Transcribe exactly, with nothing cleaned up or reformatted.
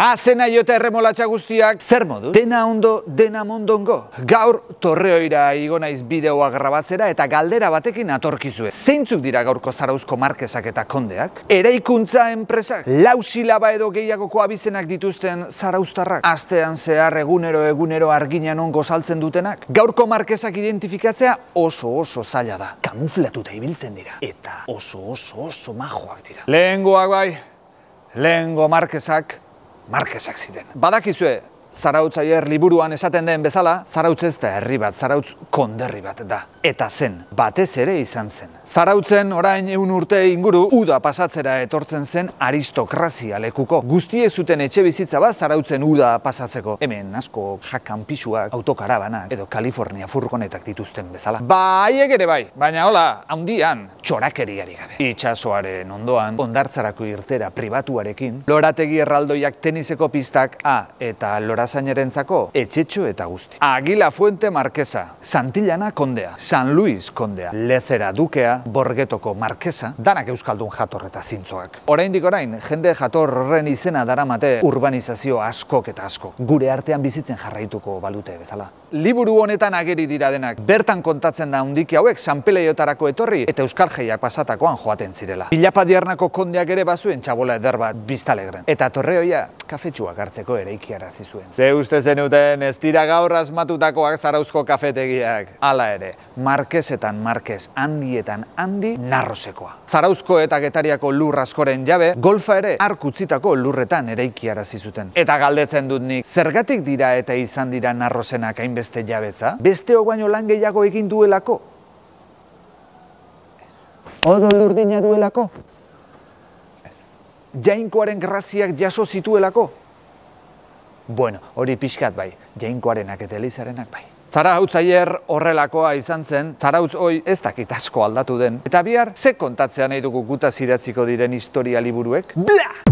Azena jote erremolatxa guztiak zer moduz? Dena ondo, dena mondongo. Gaur Torreoira igo naiz bideoa grabatzera eta galdera batekin atorkizue. Zeintzuk dira gaurko Zarauzko markesak eta kondeak? Eraikuntza enpresak, lau silaba edo gehiagoko abizenak dituzten zarauztarrak, astean zehar egunero egunero Argiñanon gozaltzen dutenak. Gaurko markesak identifikatzea oso oso zaila da. Kamuflatuta ibiltzen dira eta oso oso oso majoak dira. Lehengoak bai, lehengo markesak markesak ziren. Badakizue, Zarautz aier liburuan esaten den bezala, Zarautz ez da herri bat, Zarautz konderri bat da. Eta zen, batez ere izan zen. Zarautzen orain ehun urte inguru, uda pasatzera etortzen zen aristokrazia lekuko. Guztiek zuten etxe bizitza bat Zarautzen uda pasatzeko. Hemen asko jakan pisuak, autokarabanak edo Kalifornia furgonetak dituzten bezala. Ba, haiek ere bai, baina hola, handian, txorakeriari gabe. Itsasoaren ondoan, hondartzarako irtera pribatuarekin, lorategi erraldoiak teniseko pistak a eta lorategi Zarauztarrentzako etxetxo eta guzti. Agila Fuente markesa, Santillana kondea, San Luis kondea, Lezera dukea, Borgetoko markesa, danak euskaldun jator eta zintzoak. Oraindik orain, jende jatorren izena daramate urbanizazio askok eta asko. Gure artean bizitzen jarraituko balute bezala. Liburu honetan ageri dira denak, bertan kontatzen da hundiki hauek sanpeleiotarako etorri eta euskal jaiak pasatakoan joaten zirela. Pilapadiarnako kondeak ere bazuen txabola eder bat biztalegren. Eta Torreoia kafetxuak hartzeko eraikiarazi zuen. Ze uste zenuten ez dira gaur asmatutakoak Zarauzko kafetegiak. Hala ere, markesetan markes, handietan handi, narrosekoa. Zarauzko eta Getariako lur askoren jabe, golfa ere arkutzitako lurretan eraikiarazi zuten. Eta galdetzen dut nik, zergatik dira eta izan dira narrosenak hainbeste jabetza? Besteok baino lan gehiago egin duelako? Odol urdina duelako? Jainkoaren graziak jaso zituelako? Bueno, hori pixkat bai, jainkoarenak eta elizarenak bai. Zarautz aier horrelakoa izan zen, Zarautz hoi ez dakit asko aldatu den. Eta bihar, ze kontatzea nahi dugu gutaz idatziko diren historia liburuek? Bla!